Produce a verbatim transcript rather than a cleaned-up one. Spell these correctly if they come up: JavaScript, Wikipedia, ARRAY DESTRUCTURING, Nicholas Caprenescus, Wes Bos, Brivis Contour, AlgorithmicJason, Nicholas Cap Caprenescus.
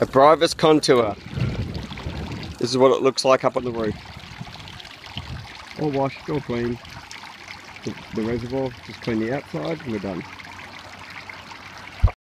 a Brivis Contour. This is what it looks like up on the roof. All washed, all clean. The, the reservoir, just clean the outside and we're done.